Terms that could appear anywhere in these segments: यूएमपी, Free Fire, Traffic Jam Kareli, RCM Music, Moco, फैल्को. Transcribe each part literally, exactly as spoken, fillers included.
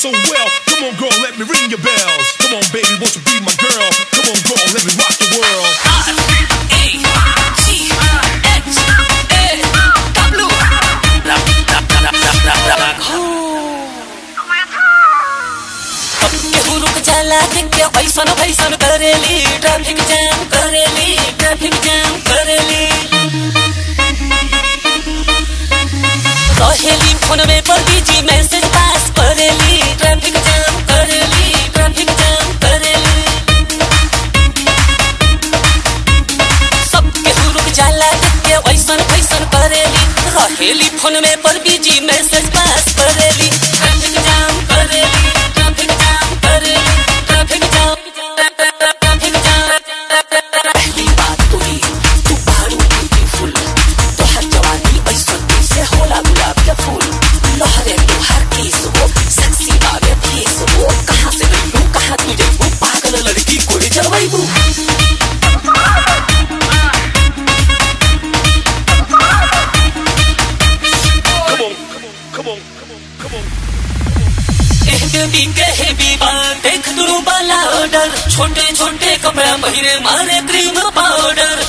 So well, come on girl, let me ring your bells. Come on baby, won't you be my girl? Come on girl, let me rock the world. हेली phone में पर busy message pass करेली traffic jam करेली traffic jam करेली traffic jam traffic jam. पहली बात तोरी तू बड़ी ब्यूटीफुल तो हर जवानी ऐसा से होला गुलाब का फूल लहरे तो हर केस वो सेक्सी बाबे फेस वो कहां से लूं कहां तुझे वो पागल लड़की कोई जवाइबू भी कहे भी बात देख दूं बाला ऑर्डर छोटे छोटे कपड़ा महीने मारे क्रीम पाउडर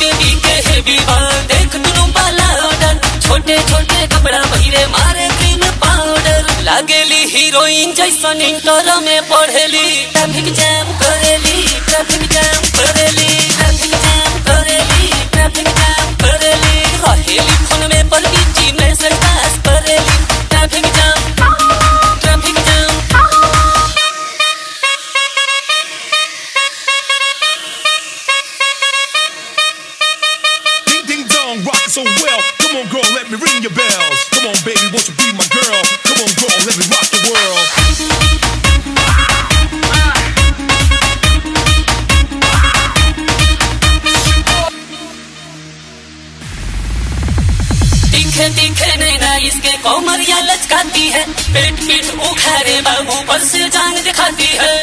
भी कहे भी बात देख दूं बाला ऑर्डर छोटे छोटे कपड़ा महीने मारे क्रीम पाउडर लागेली हीरोइन जैसा इंटर में पढ़ेली ट्रैफिक जाम करेली ट्रैफिक जाम करेली ट्रैफिक जाम करेली ट्रैफिक जाम करेली रहेली फोन में पर बीजी मैसेज पास करेली traffic jam traffic jam. Ding ding dong rock so well come on girl let me ring your bells come on baby won't you be my girl come on girl let me rock the world. दिखे नैना इसके कौमरिया लचकाती है पेट पीठ उखारे बाबू पर से जान दिखाती है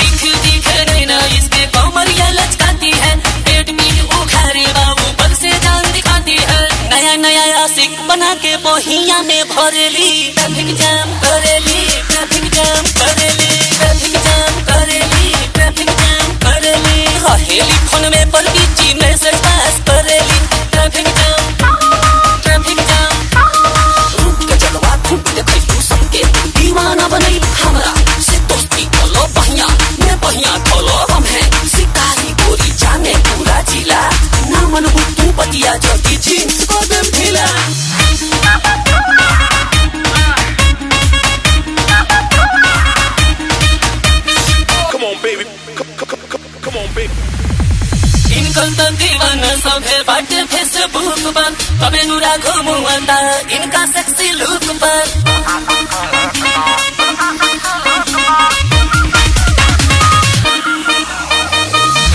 दिखे दिखे नैना इसके कौमरिया लचकाती है पेट पीठ उखारे बाबू पर से जान दिखाती है नया नया आशिक बना के बोहिया में भरेली ट्रैफिक जाम करेली ट्रैफिक जाम करेली ट्रैफिक जाम करेली ट्रैफिक जाम करेली रहेली फोन में पर बीजी मैसेज पास करेली ट्रैफिक जाम ट्रैफिक जाम। रूप के जलवा खूब देखई तू सबके दीवाना बनई हमरा से दोस्ती कलो बहिया मैं बहिया कलो हम है शिकारी गोरी जाने पूरा जिला ना मनबू तू पतिया जदी जींस को दम ढीला इनकल तो दीवाना सब है बाटे फेसबुक पर तबे नूरा घूमू अंदा इनका सेक्सी लुक पर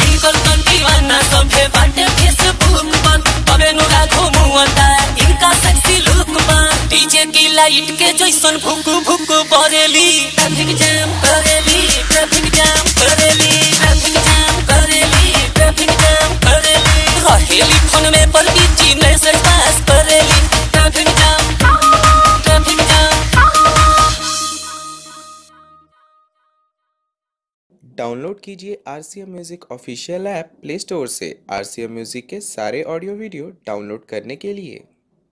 इनकल तो दीवाना सब है बाटे फेसबुक पर तबे नूरा घूमू अंदा इनका सेक्सी लुक पर डीजे की लाइट के जैसन भुकु भुकु परेली ट्रैफिक जाम करेली ट्रैफिक जाम करेली ट्रैफिक जाम करेली ट्रैफिक जाम करेली रहेली फोन में पर बीजी मैसेज पास करेली traffic jam traffic jam. Download कीजिए RCM music official app play store से। आरसीएम म्यूजिक के सारे ऑडियो वीडियो डाउनलोड करने के लिए